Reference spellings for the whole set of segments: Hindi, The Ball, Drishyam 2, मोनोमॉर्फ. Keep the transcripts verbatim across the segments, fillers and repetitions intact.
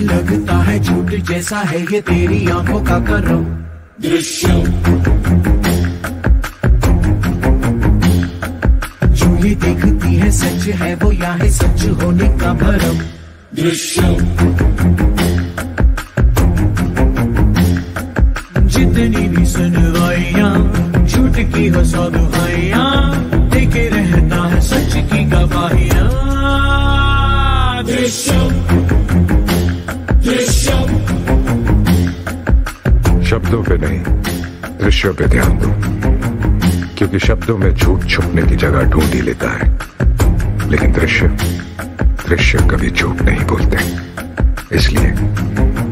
लगता है झूठ जैसा है ये तेरी आंखों का करम। दृश्यम जो ये देखती है सच है वो या है सच होने का भरम। दृश्यम जितनी भी सुनवाइयाँ झूठ की हो सौ दुहाइयाँ देखे रहता है सच की गवाहियाँ। दृश्यम दृश्यम शब्दों पे नहीं दृश्यों पे ध्यान दो, क्योंकि शब्दों में झूठ छुपने की जगह ढूंढ ही लेता है, लेकिन दृश्य दृश्य कभी झूठ नहीं बोलते। इसलिए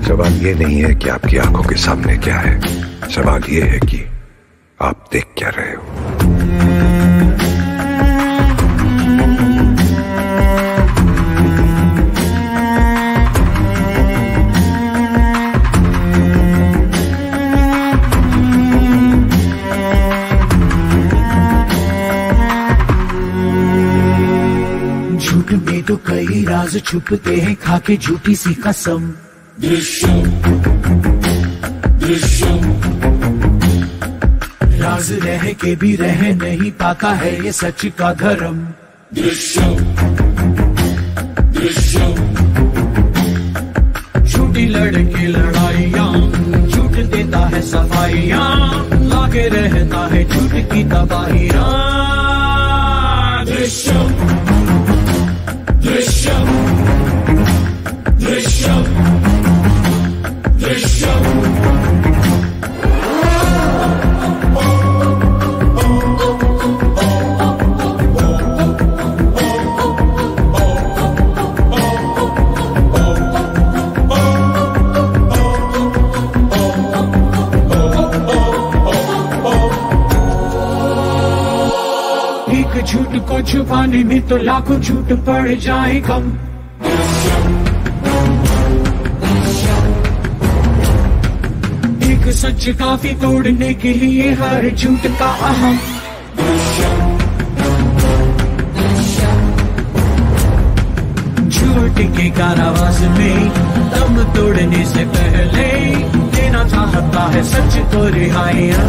सवाल ये नहीं है कि आपकी आंखों के सामने क्या है, सवाल ये है कि आप देख क्या रहे हो। झूठ में तो कई राज छुपते हैं, खाके झूठी सी कसम। दृश्यम दृश्यम राज रह के भी रह नहीं पाता है ये सच का धर्म। दृश्यम दृश्यम झूठी लड़की लड़ाइयाँ झूठ देता है सफाइयाँ लाके रहता है झूठ की तबाहियाँ। दृश्यम दृश्यम दृश्यम झूठ को छुपाने में तो लाखों झूठ पड़ जाए कम। एक सच काफी तोड़ने के लिए हर झूठ का अहम। झूठ के कारावास में दम तोड़ने से पहले देना चाहता है सच को रिहाइयां।